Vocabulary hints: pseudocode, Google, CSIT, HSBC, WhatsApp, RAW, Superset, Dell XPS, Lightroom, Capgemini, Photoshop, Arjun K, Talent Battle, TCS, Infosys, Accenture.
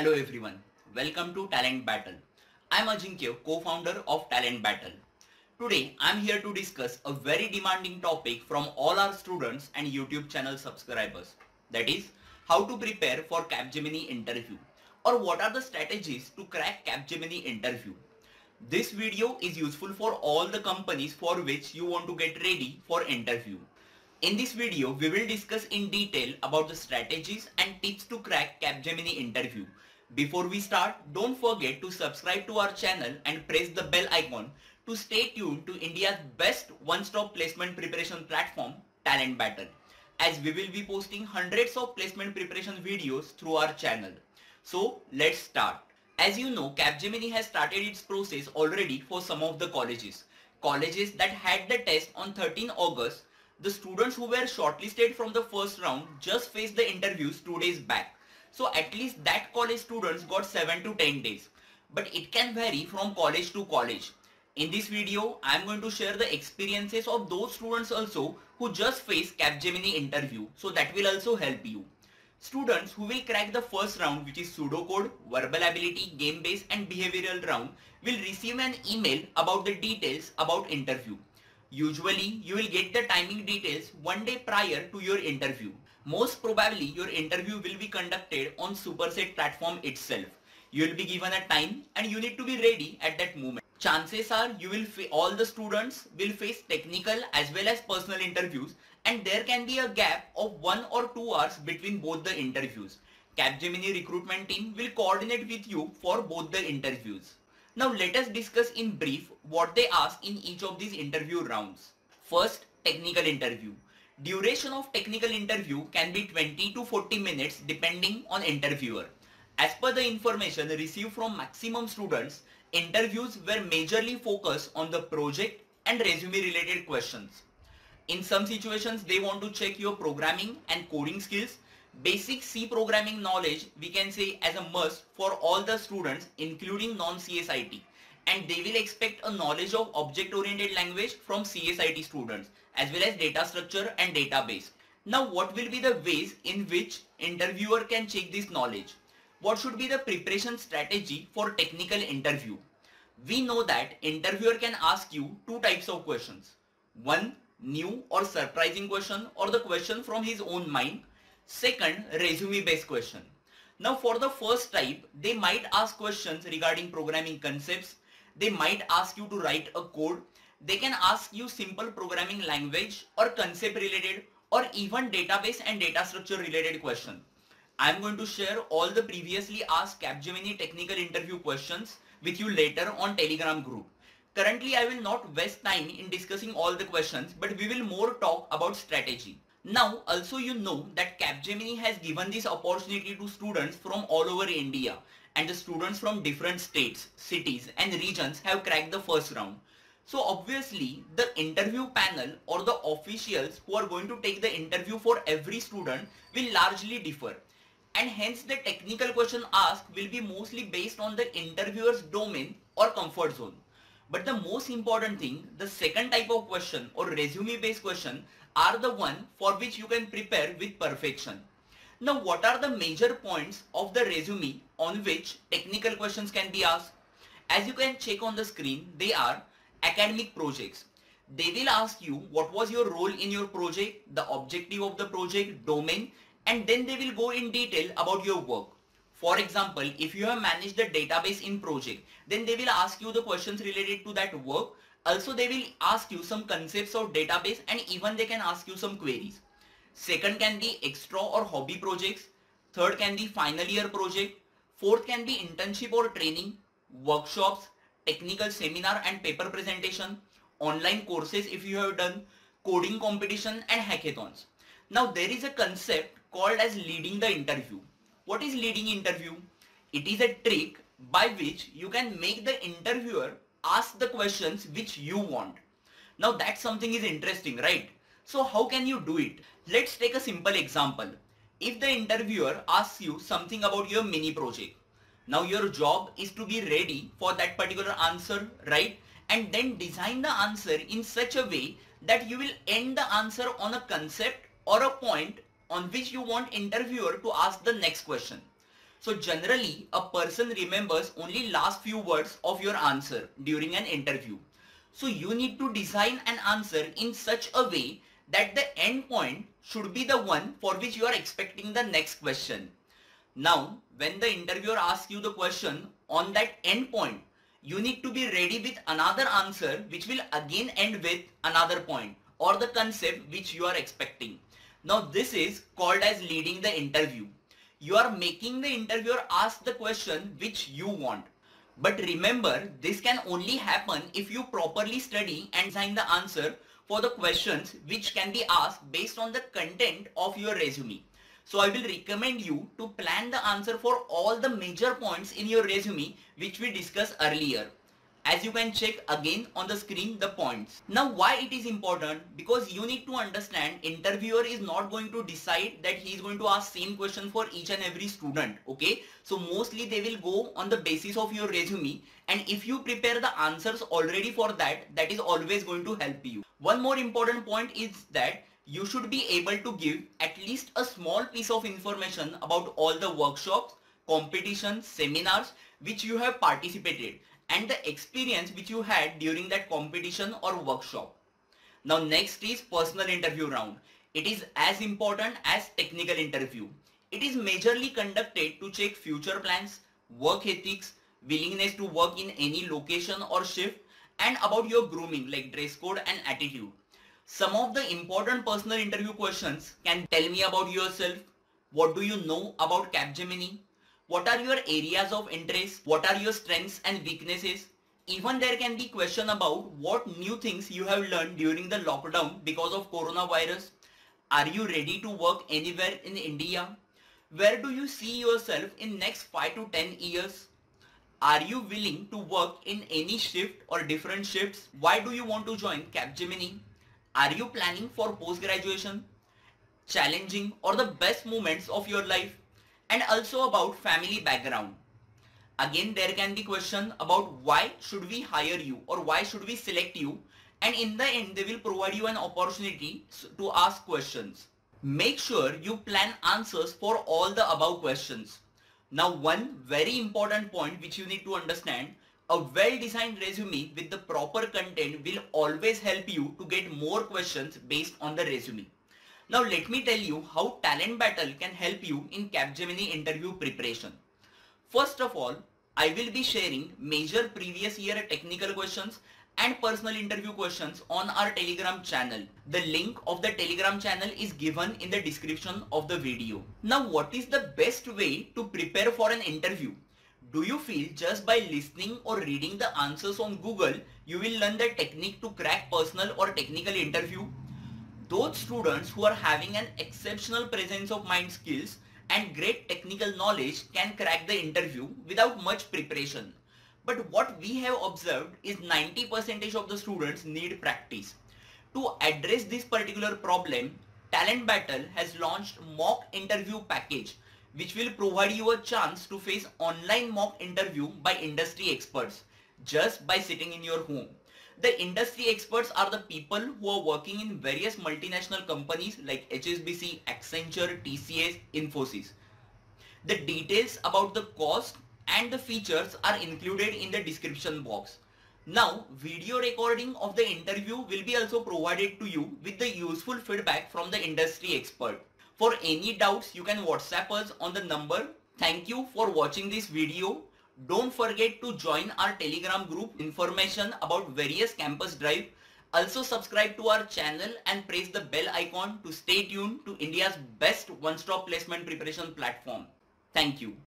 Hello everyone, welcome to Talent Battle. I am Arjun K, co-founder of Talent Battle. Today I am here to discuss a very demanding topic from all our students and YouTube channel subscribers. That is, how to prepare for Capgemini interview or what are the strategies to crack Capgemini interview. This video is useful for all the companies for which you want to get ready for interview. In this video, we will discuss in detail about the strategies and tips to crack Capgemini interview. Before we start, don't forget to subscribe to our channel and press the bell icon to stay tuned to India's best one-stop placement preparation platform, Talent Battle, as we will be posting hundreds of placement preparation videos through our channel. So let's start. As you know, Capgemini has started its process already for some of the colleges. Colleges that had the test on 13 August, the students who were shortlisted from the first round just faced the interviews 2 days back. So at least that college students got 7 to 10 days. But it can vary from college to college. In this video, I am going to share the experiences of those students also who just faced Capgemini interview. So that will also help you. Students who will crack the first round, which is pseudocode, verbal ability, game-based and behavioral round, will receive an email about the details about interview. Usually, you will get the timing details 1 day prior to your interview. Most probably, your interview will be conducted on Superset platform itself. You will be given a time and you need to be ready at that moment. Chances are, you will all the students will face technical as well as personal interviews, and there can be a gap of 1 or 2 hours between both the interviews. Capgemini recruitment team will coordinate with you for both the interviews. Now let us discuss in brief what they ask in each of these interview rounds. First, technical interview. Duration of technical interview can be 20 to 40 minutes depending on interviewer. As per the information received from maximum students, interviews were majorly focused on the project and resume related questions. In some situations, they want to check your programming and coding skills. Basic C programming knowledge we can say as a must for all the students including non-CSIT, and they will expect a knowledge of object-oriented language from CSIT students as well as data structure and database. Now what will be the ways in which interviewer can check this knowledge? What should be the preparation strategy for technical interview? We know that interviewer can ask you 2 types of questions. One, new or surprising question or the question from his own mind. Second, resume based question. Now for the first type, they might ask questions regarding programming concepts. They might ask you to write a code. They can ask you simple programming language or concept related or even database and data structure related question. I am going to share all the previously asked Capgemini technical interview questions with you later on Telegram group. Currently I will not waste time in discussing all the questions, but we will more talk about strategy. Now also you know that Capgemini has given this opportunity to students from all over India, and the students from different states, cities and regions have cracked the first round. So obviously the interview panel or the officials who are going to take the interview for every student will largely differ, and hence the technical question asked will be mostly based on the interviewer's domain or comfort zone. But the most important thing, the second type of question or resume based question are the one for which you can prepare with perfection. Now what are the major points of the resume on which technical questions can be asked? As you can check on the screen, they are academic projects. They will ask you what was your role in your project, the objective of the project, domain, and then they will go in detail about your work. For example, if you have managed the database in project, then they will ask you the questions related to that work. Also, they will ask you some concepts of database, and even they can ask you some queries. Second can be extra or hobby projects. Third can be final year project. Fourth can be internship or training, workshops, technical seminar and paper presentation, online courses if you have done, coding competition and hackathons. Now there is a concept called as leading the interview. What is leading interview? It is a trick by which you can make the interviewer ask the questions which you want. Now that something is interesting, right? So how can you do it? Let's take a simple example. If the interviewer asks you something about your mini project, now your job is to be ready for that particular answer, right? And then design the answer in such a way that you will end the answer on a concept or a point on which you want interviewer to ask the next question. So generally, a person remembers only last few words of your answer during an interview. So you need to design an answer in such a way that the end point should be the one for which you are expecting the next question. Now, when the interviewer asks you the question on that end point, you need to be ready with another answer which will again end with another point or the concept which you are expecting. Now, this is called as leading the interview. You are making the interviewer ask the question which you want. But remember, this can only happen if you properly study and design the answer for the questions which can be asked based on the content of your resume. So I will recommend you to plan the answer for all the major points in your resume which we discussed earlier. As you can check again on the screen the points. Now why it is important? Because you need to understand interviewer is not going to decide that he is going to ask same question for each and every student. Okay. So mostly they will go on the basis of your resume, and if you prepare the answers already for that, that is always going to help you. One more important point is that you should be able to give at least a small piece of information about all the workshops, competitions, seminars which you have participated and the experience which you had during that competition or workshop. Now next is personal interview round. It is as important as technical interview. It is majorly conducted to check future plans, work ethics, willingness to work in any location or shift, and about your grooming like dress code and attitude. Some of the important personal interview questions can tell me about yourself, what do you know about Capgemini, what are your areas of interest? What are your strengths and weaknesses? Even there can be question about what new things you have learned during the lockdown because of coronavirus. Are you ready to work anywhere in India? Where do you see yourself in next 5 to 10 years? Are you willing to work in any shift or different shifts? Why do you want to join Capgemini? Are you planning for post-graduation? Challenging or the best moments of your life? And also about family background. Again, there can be question about why should we hire you or why should we select you, and in the end they will provide you an opportunity to ask questions. Make sure you plan answers for all the above questions. Now one very important point which you need to understand, a well-designed resume with the proper content will always help you to get more questions based on the resume. Now let me tell you how Talent Battle can help you in Capgemini interview preparation. First of all, I will be sharing major previous year technical questions and personal interview questions on our Telegram channel. The link of the Telegram channel is given in the description of the video. Now what is the best way to prepare for an interview? Do you feel just by listening or reading the answers on Google, you will learn the technique to crack personal or technical interview? Those students who are having an exceptional presence of mind skills and great technical knowledge can crack the interview without much preparation. But what we have observed is 90% of the students need practice. To address this particular problem, Talent Battle has launched mock interview package which will provide you a chance to face online mock interview by industry experts just by sitting in your home. The industry experts are the people who are working in various multinational companies like HSBC, Accenture, TCS, Infosys. The details about the cost and the features are included in the description box. Now, video recording of the interview will be also provided to you with the useful feedback from the industry expert. For any doubts, you can WhatsApp us on the number. Thank you for watching this video. Don't forget to join our Telegram group. Information about various campus drive. Also subscribe to our channel and press the bell icon to stay tuned to India's best one-stop placement preparation platform. Thank you.